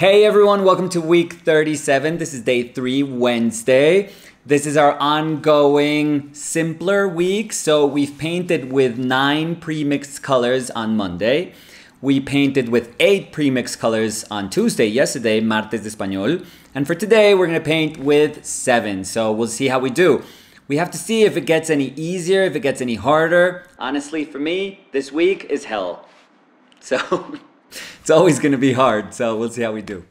Hey everyone, welcome to week 37. This is day 3, Wednesday. This is our ongoing simpler week. So we've painted with 9 pre-mixed colors on Monday. We painted with 8 pre-mixed colors on Tuesday, yesterday, Martes de Español. And for today, we're gonna paint with 7. So we'll see how we do. We have to see if it gets any easier, if it gets any harder. Honestly, for me, this week is hell. So... it's always going to be hard, so we'll see how we do.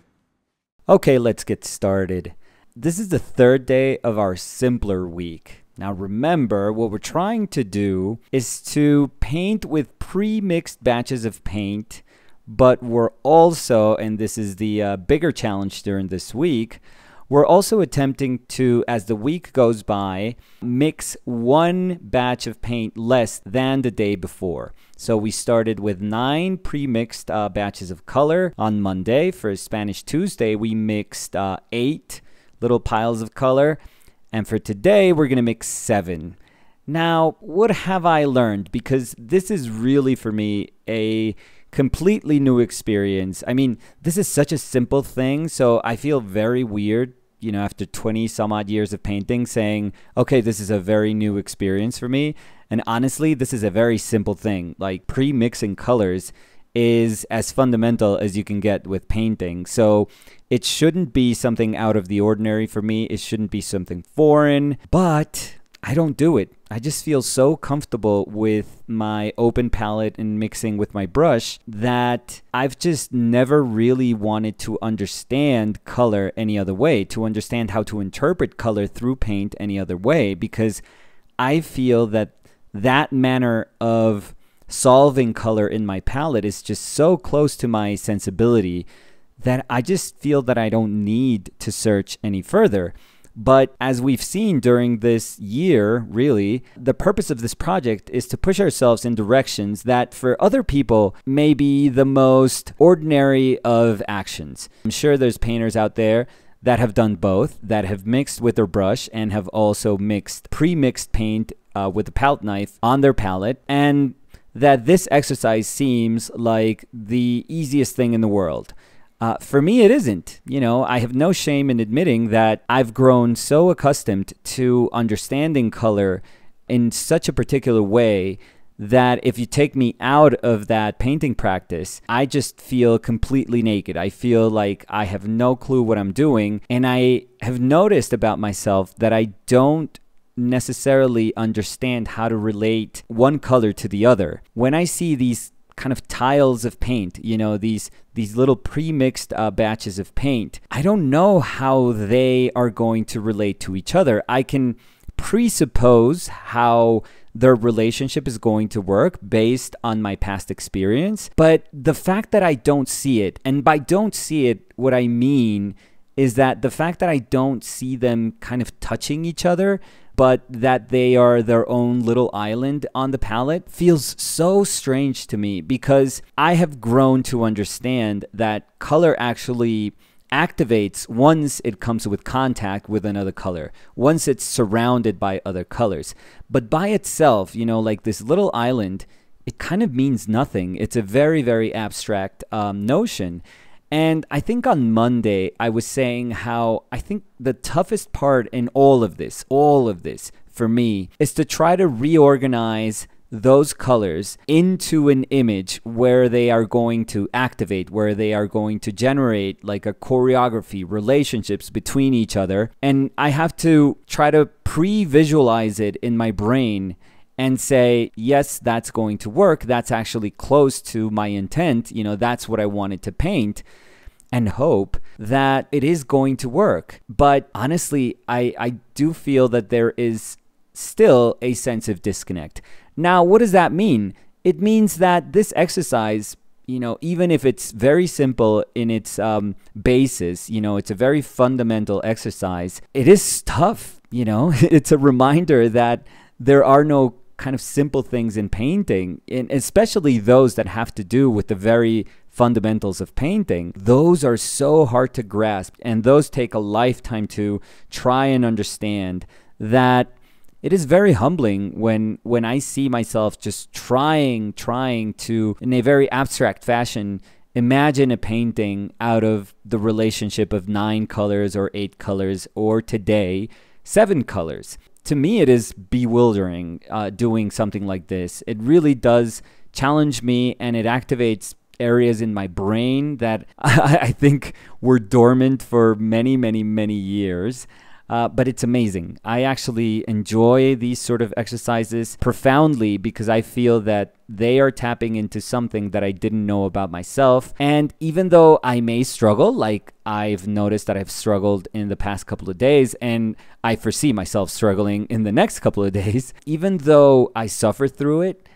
Okay, let's get started. This is the third day of our simpler week. Now remember, what we're trying to do is to paint with pre-mixed batches of paint, but we're also, and this is the bigger challenge during this week, we're also attempting to, as the week goes by, mix one batch of paint less than the day before. So we started with 9 pre-mixed batches of color on Monday. For Spanish Tuesday, we mixed 8 little piles of color. And for today, we're gonna mix 7. Now, what have I learned? Because this is really, for me, a completely new experience. I mean, this is such a simple thing, so I feel very weird, you know, after 20 some odd years of painting saying, okay, this is a very new experience for me. And honestly, this is a very simple thing. Like, pre-mixing colors is as fundamental as you can get with painting. So it shouldn't be something out of the ordinary for me. It shouldn't be something foreign, but I don't do it. I just feel so comfortable with my open palette and mixing with my brush that I've just never really wanted to understand color any other way, to understand how to interpret color through paint any other way, because I feel that that manner of solving color in my palette is just so close to my sensibility that I just feel that I don't need to search any further. But as we've seen during this year, really, the purpose of this project is to push ourselves in directions that for other people may be the most ordinary of actions. I'm sure there's painters out there that have done both, that have mixed with their brush and have also mixed pre-mixed paint with a palette knife on their palette, and that this exercise seems like the easiest thing in the world. For me, it isn't. You know, I have no shame in admitting that I've grown so accustomed to understanding color in such a particular way that if you take me out of that painting practice, I just feel completely naked. I feel like I have no clue what I'm doing. And I have noticed about myself that I don't necessarily understand how to relate one color to the other. When I see these kind of tiles of paint, you know, these little pre-mixed batches of paint, I don't know how they are going to relate to each other. I can presuppose how their relationship is going to work based on my past experience, but the fact that I don't see it, and by don't see it, what I mean is that the fact that I don't see them kind of touching each other, but that they are their own little island on the palette, feels so strange to me, because I have grown to understand that color actually activates once it comes with contact with another color, once it's surrounded by other colors. But by itself, you know, like this little island, it kind of means nothing. It's a very, very abstract notion. And I think on Monday, I was saying how I think the toughest part in all of this for me is to try to reorganize those colors into an image where they are going to activate, where they are going to generate like a choreography, relationships between each other. And I have to try to pre-visualize it in my brain and say, yes, that's going to work. That's actually close to my intent. You know, that's what I wanted to paint, and hope that it is going to work. But honestly, I do feel that there is still a sense of disconnect. Now, what does that mean? It means that this exercise, you know, even if it's very simple in its basis, you know, it's a very fundamental exercise, it is tough, you know. It's a reminder that there are no kind of simple things in painting, and especially those that have to do with the very fundamentals of painting. Those are so hard to grasp, and those take a lifetime to try and understand, that it is very humbling when I see myself just trying to, in a very abstract fashion, Imagine a painting out of the relationship of 9 colors or 8 colors, or today, 7 colors. To me, it is bewildering doing something like this. It really does challenge me, and it activates areas in my brain that I think were dormant for many, many, many years. But it's amazing. I actually enjoy these sort of exercises profoundly because I feel that they are tapping into something that I didn't know about myself. And even though I may struggle, like I've noticed that I've struggled in the past couple of days, and I foresee myself struggling in the next couple of days, even though I suffer through it,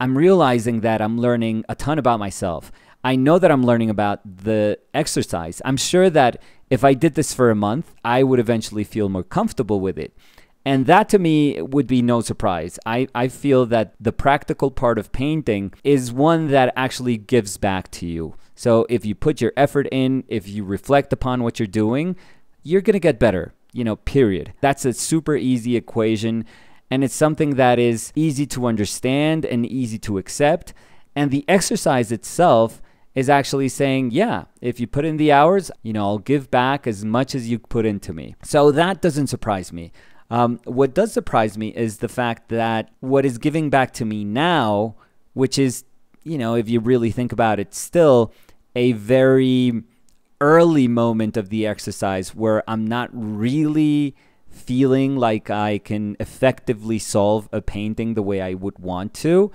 I'm realizing that I'm learning a ton about myself. I know that I'm learning about the exercise. I'm sure that if I did this for a month, I would eventually feel more comfortable with it. And that to me would be no surprise. I feel that the practical part of painting is one that actually gives back to you. So if you put your effort in, if you reflect upon what you're doing, you're gonna get better, you know, period. That's a super easy equation. And it's something that is easy to understand and easy to accept. And the exercise itself is actually saying, yeah, if you put in the hours, you know, I'll give back as much as you put into me. So that doesn't surprise me. What does surprise me is the fact that what is giving back to me now, which is, you know, if you really think about it, still a very early moment of the exercise where I'm not really feeling like I can effectively solve a painting the way I would want to.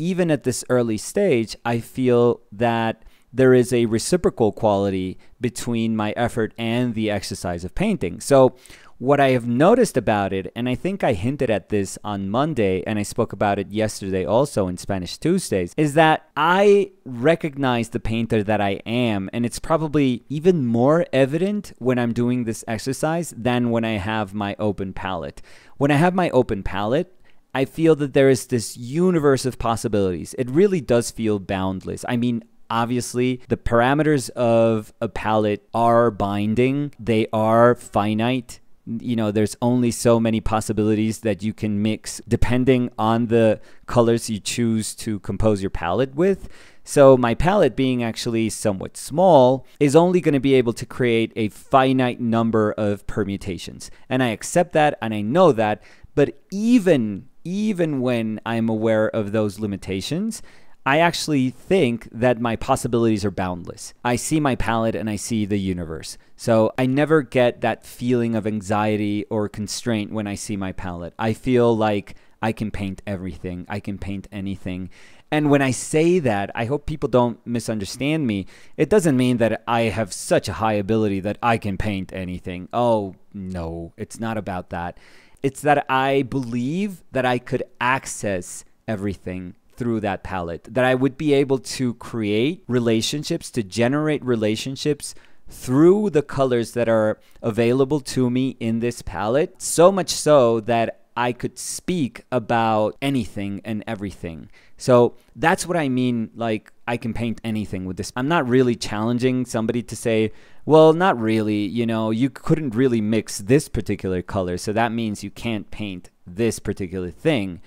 Even at this early stage, I feel that there is a reciprocal quality between my effort and the exercise of painting. So what I have noticed about it, and I think I hinted at this on Monday, and I spoke about it yesterday also in Spanish Tuesdays, is that I recognize the painter that I am, and it's probably even more evident when I'm doing this exercise than when I have my open palette. When I have my open palette, I feel that there is this universe of possibilities. It really does feel boundless. I mean, obviously, the parameters of a palette are binding. They are finite. You know, there's only so many possibilities that you can mix depending on the colors you choose to compose your palette with. So my palette, being actually somewhat small, is only going to be able to create a finite number of permutations. And I accept that, and I know that, but even when I'm aware of those limitations, I actually think that my possibilities are boundless. I see my palette and I see the universe. So I never get that feeling of anxiety or constraint when I see my palette. I feel like I can paint everything. I can paint anything. And when I say that, I hope people don't misunderstand me. It doesn't mean that I have such a high ability that I can paint anything. Oh, no, it's not about that. It's that I believe that I could access everything through that palette, that I would be able to create relationships, to generate relationships through the colors that are available to me in this palette, so much so that I could speak about anything and everything. So that's what I mean, like I can paint anything with this. I'm not really challenging somebody to say, well, not really, you know, you couldn't really mix this particular color, so that means you can't paint this particular thing.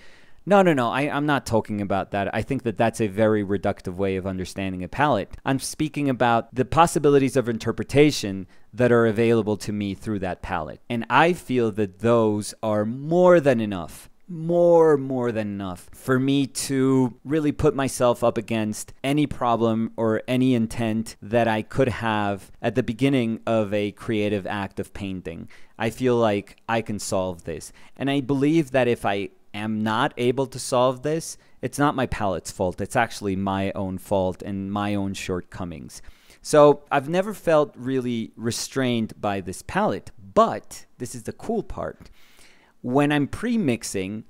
No, I'm not talking about that. I think that that's a very reductive way of understanding a palette. I'm speaking about the possibilities of interpretation that are available to me through that palette. And I feel that those are more than enough, more than enough for me to really put myself up against any problem or any intent that I could have at the beginning of a creative act of painting. I feel like I can solve this. And I believe that if I am not able to solve this, it's not my palette's fault. It's actually my own fault and my own shortcomings. So I've never felt really restrained by this palette, but this is the cool part. When I'm pre-mixing,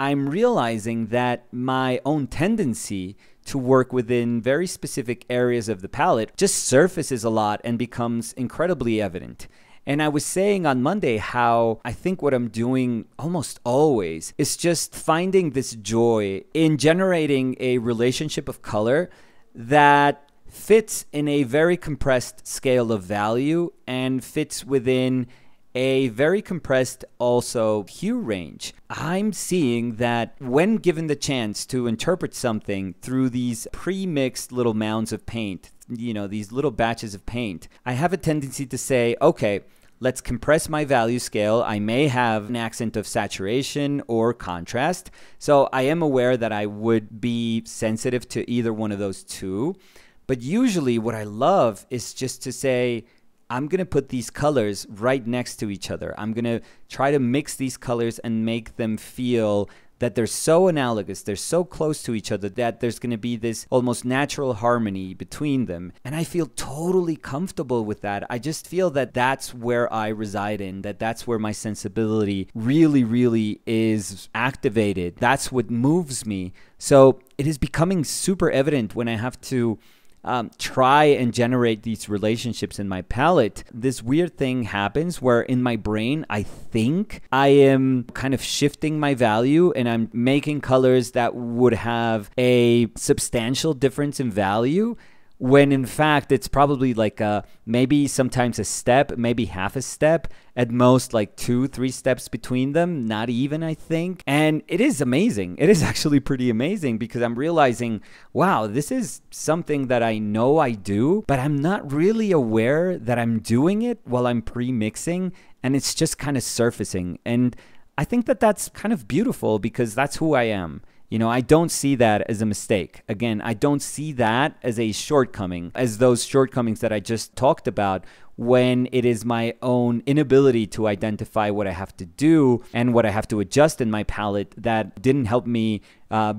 I'm realizing that my own tendency to work within very specific areas of the palette just surfaces a lot and becomes incredibly evident. And I was saying on Monday how I think what I'm doing almost always is just finding this joy in generating a relationship of color that fits in a very compressed scale of value and fits within a very compressed also hue range. I'm seeing that when given the chance to interpret something through these pre-mixed little mounds of paint, these little batches of paint, I have a tendency to say, okay, let's compress my value scale. I may have an accent of saturation or contrast. So I am aware that I would be sensitive to either one of those two. But usually what I love is just to say, I'm going to put these colors right next to each other. I'm going to try to mix these colors and make them feel that they're so analogous, they're so close to each other that there's going to be this almost natural harmony between them. And I feel totally comfortable with that. I just feel that that's where I reside in, that that's where my sensibility really, really is activated. That's what moves me. So it is becoming super evident when I have to try and generate these relationships in my palette. This weird thing happens where in my brain, I think I am kind of shifting my value and I'm making colors that would have a substantial difference in value, when in fact, it's probably like maybe sometimes a step, maybe half a step, at most like 2-3 steps between them, not even, I think. And it is amazing. It is actually pretty amazing because I'm realizing, wow, this is something that I know I do, but I'm not really aware that I'm doing it while I'm pre-mixing, and it's just kind of surfacing. And I think that that's kind of beautiful because that's who I am. You know, I don't see that as a mistake. Again, I don't see that as a shortcoming, as those shortcomings that I just talked about, when it is my own inability to identify what I have to do and what I have to adjust in my palette that didn't help me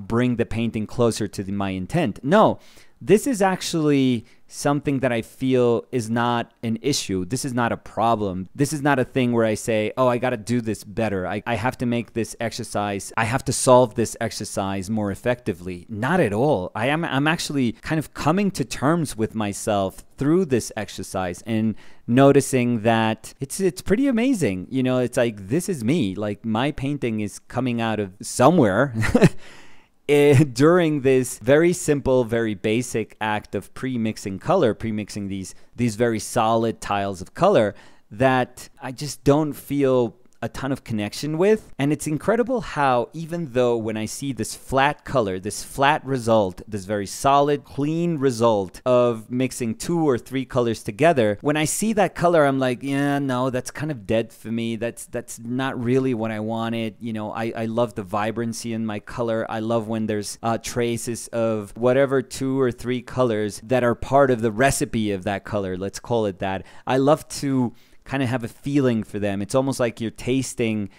bring the painting closer to my intent. No, this is actually something that I feel is not an issue. This is not a problem. This is not a thing where I say, oh, I got to do this better. I have to make this exercise. I have to solve this exercise more effectively. Not at all. I'm actually kind of coming to terms with myself through this exercise and noticing that it's pretty amazing. You know, it's like, this is me. Like, my painting is coming out of somewhere. During this very simple, very basic act of pre-mixing color, pre-mixing these very solid tiles of color that I just don't feel a ton of connection with. And it's incredible how, even though when I see this flat color, this flat result, this very solid, clean result of mixing 2 or 3 colors together, when I see that color, I'm like, yeah, no, that's kind of dead for me. That's not really what I wanted. You know, I love the vibrancy in my color. I love when there's traces of whatever 2 or 3 colors that are part of the recipe of that color. Let's call it that. I love to kind of have a feeling for them. It's almost like you're tasting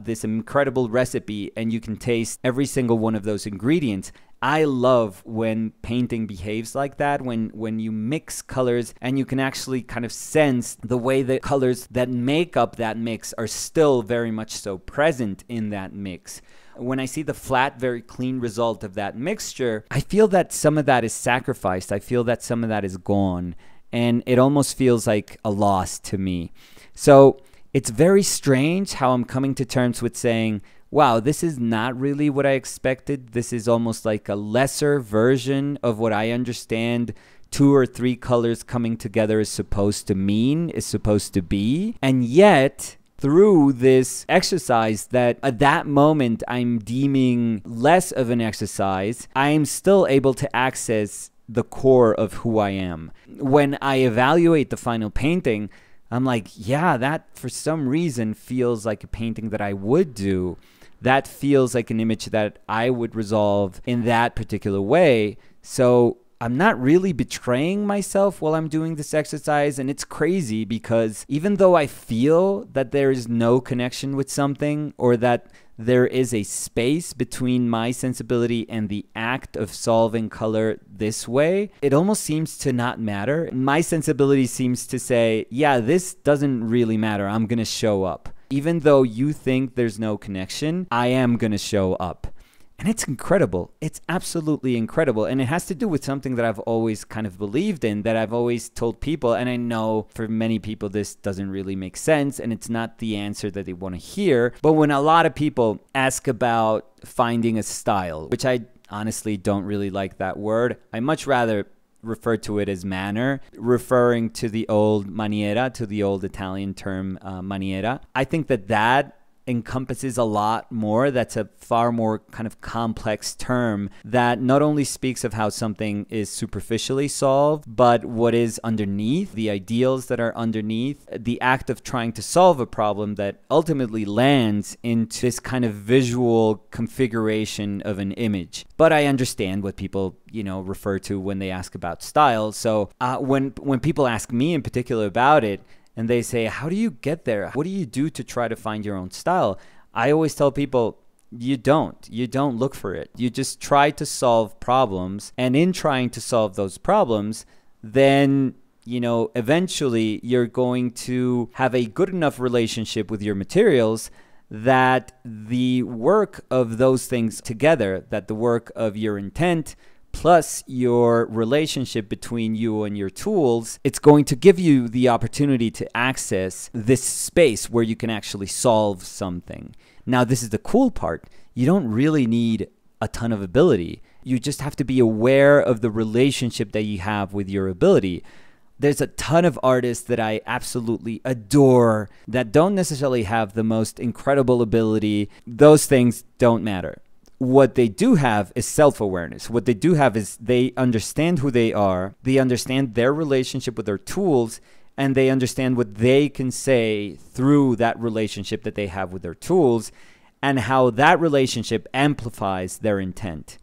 this incredible recipe and you can taste every single one of those ingredients. I love when painting behaves like that, when you mix colors and you can actually kind of sense the way the colors that make up that mix are still very much so present in that mix. When I see the flat, very clean result of that mixture, I feel that some of that is sacrificed. I feel that some of that is gone. And it almost feels like a loss to me. So it's very strange how I'm coming to terms with saying, wow, this is not really what I expected. This is almost like a lesser version of what I understand 2 or 3 colors coming together is supposed to mean, is supposed to be. And yet, through this exercise that at that moment I'm deeming less of an exercise, I'm still able to access the core of who I am. When I evaluate the final painting, I'm like, yeah, that for some reason feels like a painting that I would do. That feels like an image that I would resolve in that particular way. So I'm not really betraying myself while I'm doing this exercise. And it's crazy because even though I feel that there is no connection with something, or that there is a space between my sensibility and the act of solving color this way, it almost seems to not matter. My sensibility seems to say, yeah, this doesn't really matter. I'm gonna show up. Even though you think there's no connection, I am gonna show up. And it's incredible. It's absolutely incredible. And it has to do with something that I've always kind of believed in, that I've always told people. And I know for many people, this doesn't really make sense and it's not the answer that they want to hear. But when a lot of people ask about finding a style, which I honestly don't really like that word, I much rather refer to it as manner, referring to the old maniera, to the old Italian term maniera. I think that that encompasses a lot more. That's a far more kind of complex term that not only speaks of how something is superficially solved, but what is underneath, the ideals that are underneath, the act of trying to solve a problem that ultimately lands into this kind of visual configuration of an image. But I understand what people, you know, refer to when they ask about style. So when people ask me in particular about it, and they say, how do you get there? What do you do to try to find your own style? I always tell people, you don't look for it. You just try to solve problems. And in trying to solve those problems, then, you know, eventually you're going to have a good enough relationship with your materials that the work of those things together, that the work of your intent plus your relationship between you and your tools, it's going to give you the opportunity to access this space where you can actually solve something. Now, this is the cool part. You don't really need a ton of ability. You just have to be aware of the relationship that you have with your ability. There's a ton of artists that I absolutely adore that don't necessarily have the most incredible ability. Those things don't matter. What they do have is self-awareness. What they do have is they understand who they are, they understand their relationship with their tools, and they understand what they can say through that relationship that they have with their tools and how that relationship amplifies their intent,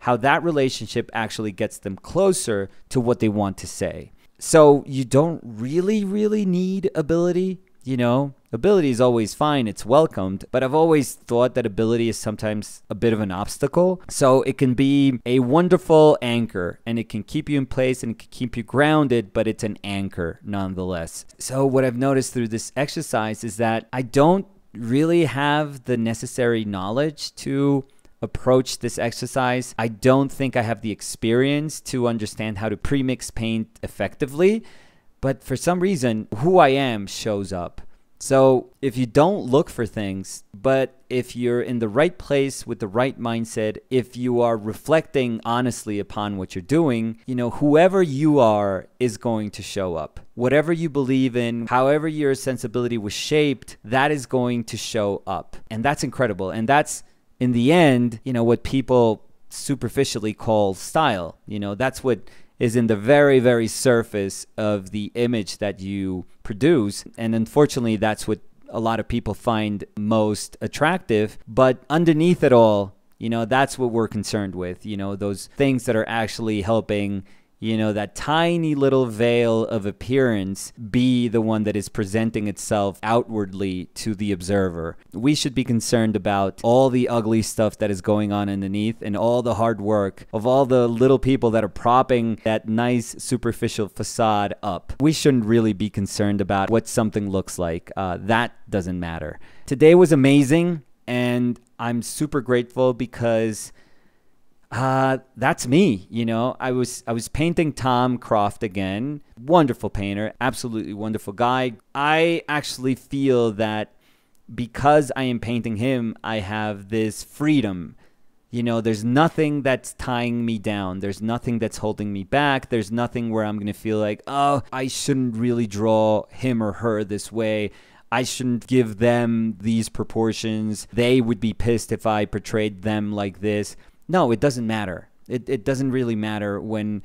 how that relationship actually gets them closer to what they want to say. So you don't really need ability, you know? Ability is always fine, it's welcomed, but I've always thought that ability is sometimes a bit of an obstacle. So it can be a wonderful anchor, and it can keep you in place and it can keep you grounded, but it's an anchor nonetheless. So what I've noticed through this exercise is that I don't really have the necessary knowledge to approach this exercise. I don't think I have the experience to understand how to pre-mix paint effectively, but for some reason, who I am shows up. So if you don't look for things, but if you're in the right place with the right mindset, if you are reflecting honestly upon what you're doing, you know, whoever you are is going to show up. Whatever you believe in, however your sensibility was shaped, that is going to show up. And that's incredible. And that's, in the end, you know, what people superficially call style. You know, that's what is in the very surface of the image that you produce. And unfortunately, that's what a lot of people find most attractive. But underneath it all, you know, that's what we're concerned with. You know, those things that are actually helping, you know, that tiny little veil of appearance be the one that is presenting itself outwardly to the observer. We should be concerned about all the ugly stuff that is going on underneath and all the hard work of all the little people that are propping that nice superficial facade up. We shouldn't really be concerned about what something looks like. That doesn't matter. Today was amazing, and I'm super grateful because that's me, you know. I was painting Tom Croft again. Wonderful painter, absolutely wonderful guy. I actually feel that because I am painting him, I have this freedom. You know, there's nothing that's tying me down. There's nothing that's holding me back. There's nothing where I'm gonna feel like, oh, I shouldn't really draw him or her this way. I shouldn't give them these proportions. They would be pissed if I portrayed them like this. No, it doesn't matter. It doesn't really matter when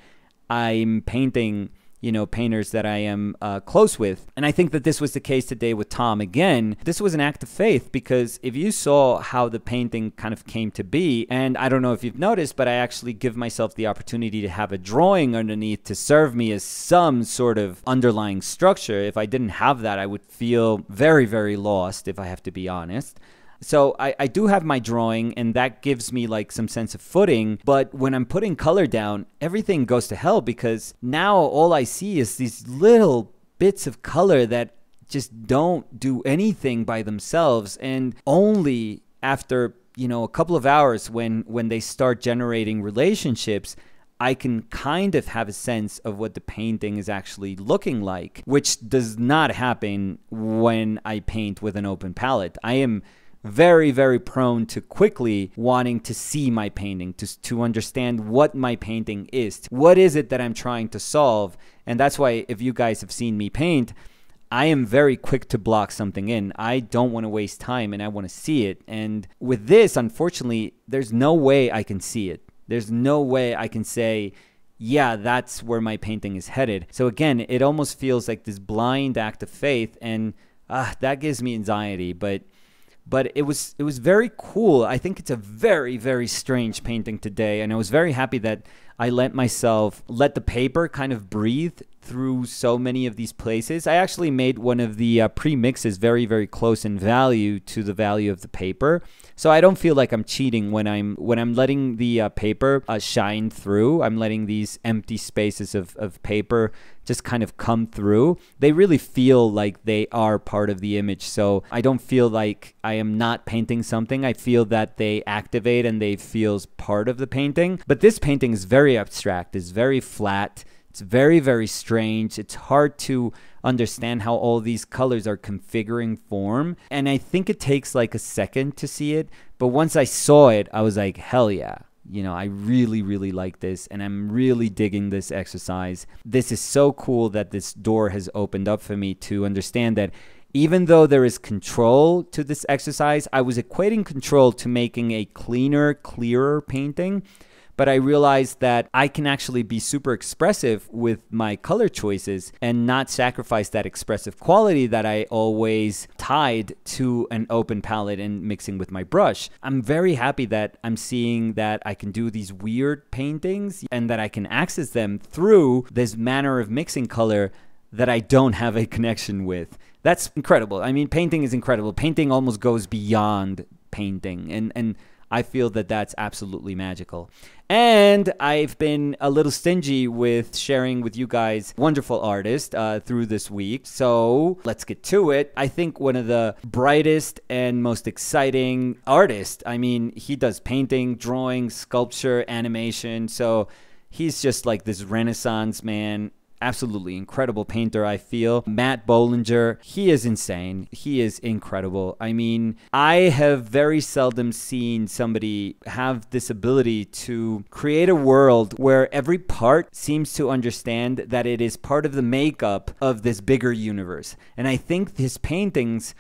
I'm painting, you know, painters that I am close with. And I think that this was the case today with Tom again. This was an act of faith, because if you saw how the painting kind of came to be, and I don't know if you've noticed, but I actually give myself the opportunity to have a drawing underneath to serve me as some sort of underlying structure. If I didn't have that, I would feel very lost, if I have to be honest. So I do have my drawing, and that gives me like some sense of footing. But when I'm putting color down, everything goes to hell, because now all I see is these little bits of color that just don't do anything by themselves. And only after, you know, a couple of hours when they start generating relationships, I can kind of have a sense of what the painting is actually looking like, which does not happen when I paint with an open palette. I am very prone to quickly wanting to see my painting, to understand what my painting is. What is it that I'm trying to solve? And that's why, if you guys have seen me paint, I am very quick to block something in. I don't want to waste time and I want to see it. And with this, unfortunately, there's no way I can see it. There's no way I can say, yeah, that's where my painting is headed. So again, it almost feels like this blind act of faith, and that gives me anxiety. But it was very cool. I think it's a very, very strange painting today, and I was very happy that I let the paper kind of breathe through so many of these places. I actually made one of the pre-mixes very, very close in value to the value of the paper. So I don't feel like I'm cheating when I'm letting the paper shine through. I'm letting these empty spaces of paper just kind of come through. They really feel like they are part of the image. So I don't feel like I am not painting something. I feel that they activate and they feel part of the painting. But this painting is very abstract. It's very flat. It's very, very strange. It's hard to understand how all these colors are configuring form. And I think it takes like a second to see it. But once I saw it, I was like, hell yeah. You know, I really, really like this, and I'm really digging this exercise. This is so cool that this door has opened up for me to understand that even though there is control to this exercise, I was equating control to making a cleaner, clearer painting. But I realized that I can actually be super expressive with my color choices and not sacrifice that expressive quality that I always tied to an open palette and mixing with my brush. I'm very happy that I'm seeing that I can do these weird paintings and that I can access them through this manner of mixing color that I don't have a connection with. That's incredible. I mean, painting is incredible. Painting almost goes beyond painting, and I feel that that's absolutely magical. And I've been a little stingy with sharing with you guys wonderful artists through this week. So let's get to it. I think one of the brightest and most exciting artists, I mean, he does painting, drawing, sculpture, animation. So he's just like this Renaissance man. Absolutely incredible painter, I feel. Matt Bollinger, he is insane. He is incredible. I mean, I have very seldom seen somebody have this ability to create a world where every part seems to understand that it is part of the makeup of this bigger universe. And I think his paintings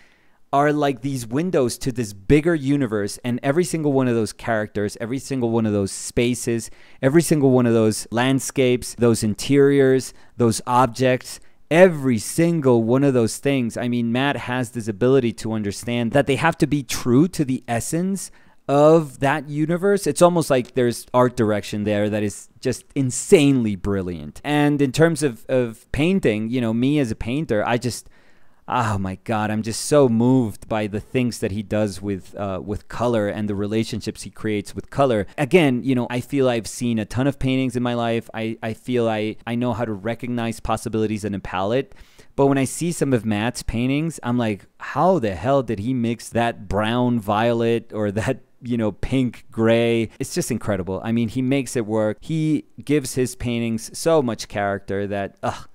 are like these windows to this bigger universe, and every single one of those characters, every single one of those spaces, every single one of those landscapes, those interiors, those objects, every single one of those things. I mean, Matt has this ability to understand that they have to be true to the essence of that universe. It's almost like there's art direction there that is just insanely brilliant. And in terms of painting, you know, me as a painter, I just... oh my God, I'm just so moved by the things that he does with color and the relationships he creates with color. Again, you know, I feel I've seen a ton of paintings in my life. I feel I know how to recognize possibilities in a palette. But when I see some of Matt's paintings, I'm like, how the hell did he mix that brown violet or that, you know, pink gray? It's just incredible. I mean, he makes it work. He gives his paintings so much character that, ugh.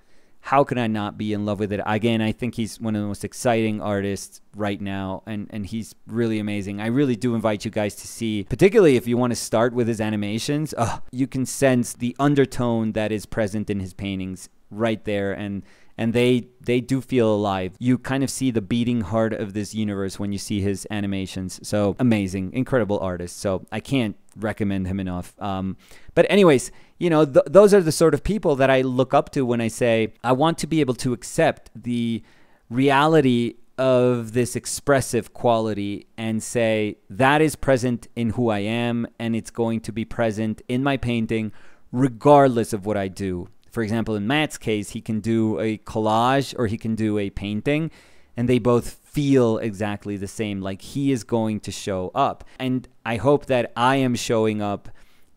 How can I not be in love with it? Again, I think he's one of the most exciting artists right now, and he's really amazing. I really do invite you guys to see, particularly if you want to start with his animations. You can sense the undertone that is present in his paintings right there, and they do feel alive. You kind of see the beating heart of this universe when you see his animations. So amazing, incredible artist. So I can't recommend him enough. But anyways, you know, those are the sort of people that I look up to when I say, I want to be able to accept the reality of this expressive quality and say, that is present in who I am, and it's going to be present in my painting regardless of what I do. For example, in Matt's case, he can do a collage or he can do a painting, and they both feel exactly the same, like he is going to show up. And I hope that I am showing up,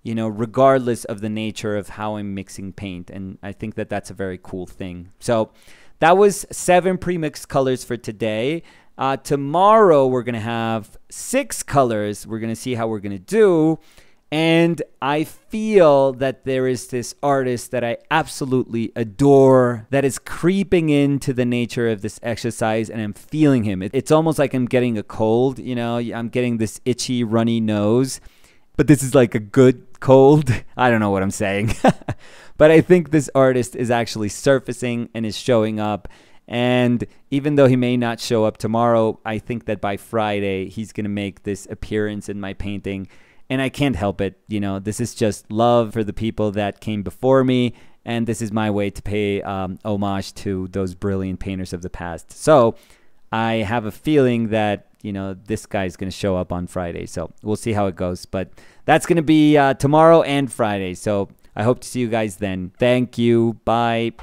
you know, regardless of the nature of how I'm mixing paint. And I think that that's a very cool thing. So that was 7 pre-mixed colors for today. Tomorrow we're going to have 6 colors. We're going to see how we're going to do. And I feel that there is this artist that I absolutely adore that is creeping into the nature of this exercise, and I'm feeling him. It's almost like I'm getting a cold, you know, I'm getting this itchy, runny nose, but this is like a good cold. I don't know what I'm saying, but I think this artist is actually surfacing and is showing up. And even though he may not show up tomorrow, I think that by Friday he's going to make this appearance in my painting. And I can't help it. You know, this is just love for the people that came before me. And this is my way to pay homage to those brilliant painters of the past. So I have a feeling that, you know, this guy's going to show up on Friday. So we'll see how it goes. But that's going to be tomorrow and Friday. So I hope to see you guys then. Thank you. Bye.